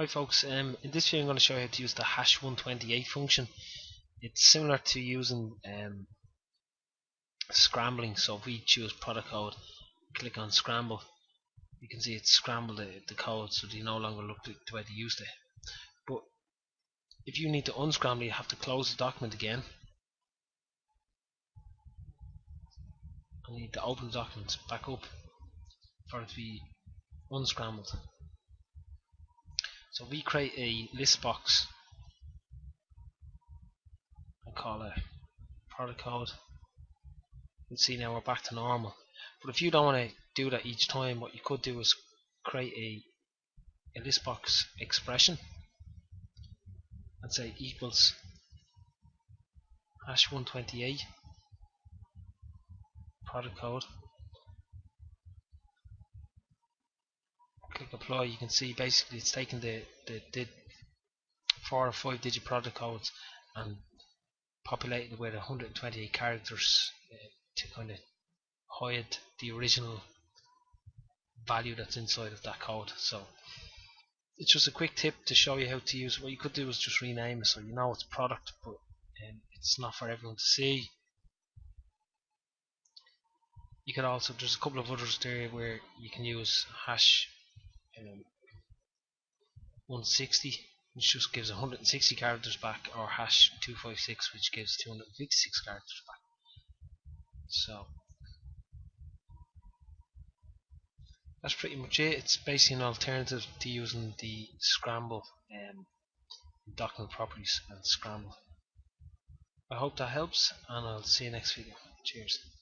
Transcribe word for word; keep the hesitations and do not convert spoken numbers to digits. Hi folks, um, in this video I'm going to show you how to use the hash one twenty-eight function. It's similar to using um, scrambling, so if we choose product code, click on scramble, you can see it's scrambled the, the code so they no longer look the, the way they used it. But if you need to unscramble, you have to close the document again. And you need to open the document back up for it to be unscrambled. So we create a list box and call it product code. You'll see now we're back to normal. But if you don't want to do that each time, what you could do is create a, a list box expression and say equals hash one twenty-eight product code. Click apply. You can see basically it's taking the, the, the four or five digit product codes and populated with one hundred twenty-eight characters uh, to kind of hide the original value that's inside of that code. So it's just a quick tip to show you how to use. What you could do is just rename it so you know it's product, but um, it's not for everyone to see. You could also, there's a couple of others there where you can use hash Um, one sixty, which just gives one hundred sixty characters back, or hash two fifty-six, which gives two hundred fifty-six characters back. So that's pretty much it. It's basically an alternative to using the scramble um, document properties and scramble. I hope that helps, and I'll see you next video. Cheers.